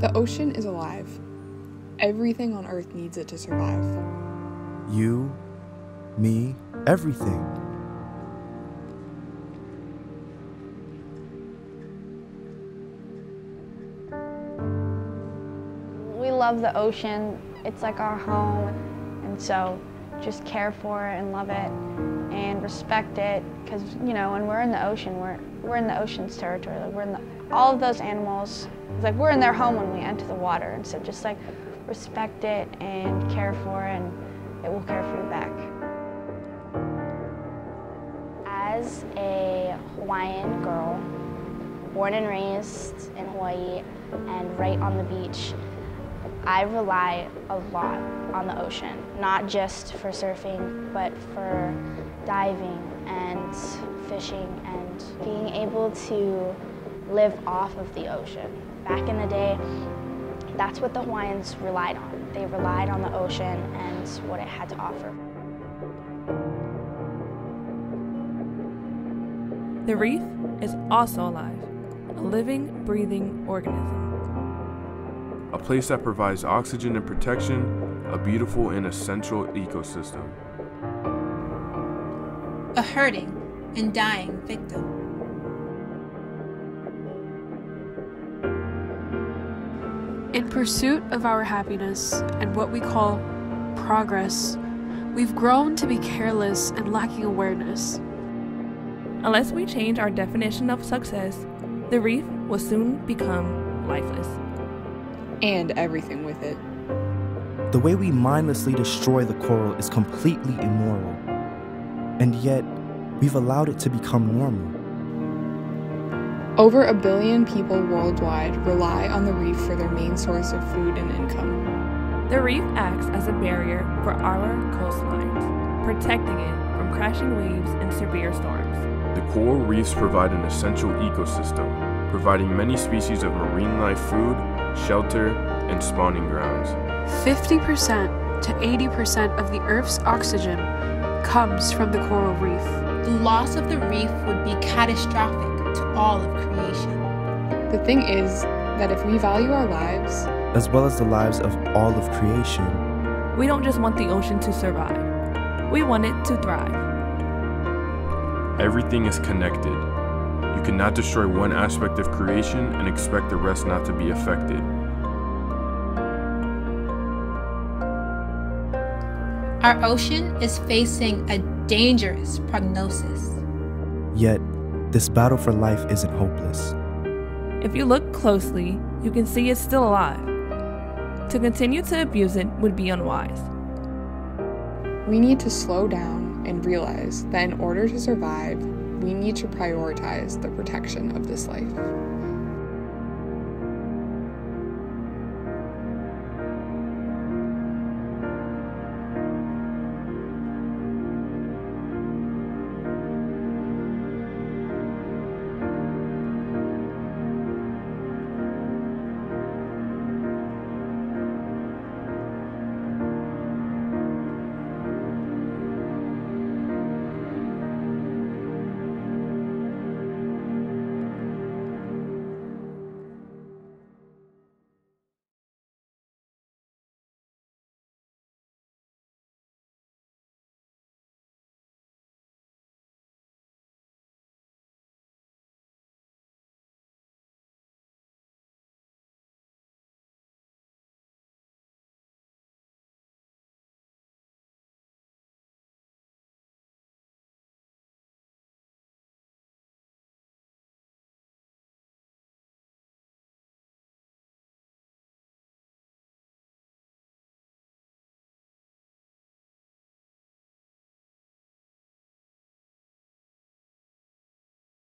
The ocean is alive. Everything on Earth needs it to survive. You, me, everything. We love the ocean. It's like our home. And so just care for it and love it and respect it, because, you know, when we're in the ocean, we're in the ocean's territory. Like, we're in all of those animals. It's like we're in their home when we enter the water, and so just like respect it and care for it, and it will care for you back. As a Hawaiian girl, born and raised in Hawaii and right on the beach, I rely a lot on the ocean, not just for surfing, but for diving and fishing and being able to live off of the ocean. Back in the day, that's what the Hawaiians relied on. They relied on the ocean and what it had to offer. The reef is also alive, a living, breathing organism. A place that provides oxygen and protection, a beautiful and essential ecosystem. A hurting and dying victim. In pursuit of our happiness and what we call progress, we've grown to be careless and lacking awareness. Unless we change our definition of success, the reef will soon become lifeless. And everything with it. The way we mindlessly destroy the coral is completely immoral, and yet we've allowed it to become normal. Over 1 billion people worldwide rely on the reef for their main source of food and income. The reef acts as a barrier for our coastlines, protecting it from crashing waves and severe storms. The coral reefs provide an essential ecosystem, providing many species of marine life food, shelter, and spawning grounds. 50% to 80% of the Earth's oxygen comes from the coral reef. The loss of the reef would be catastrophic to all of creation. The thing is that if we value our lives, as well as the lives of all of creation, we don't just want the ocean to survive, we want it to thrive. Everything is connected. You cannot destroy one aspect of creation and expect the rest not to be affected. Our ocean is facing a dangerous prognosis. Yet, this battle for life isn't hopeless. If you look closely, you can see it's still alive. To continue to abuse it would be unwise. We need to slow down and realize that in order to survive, we need to prioritize the protection of this life.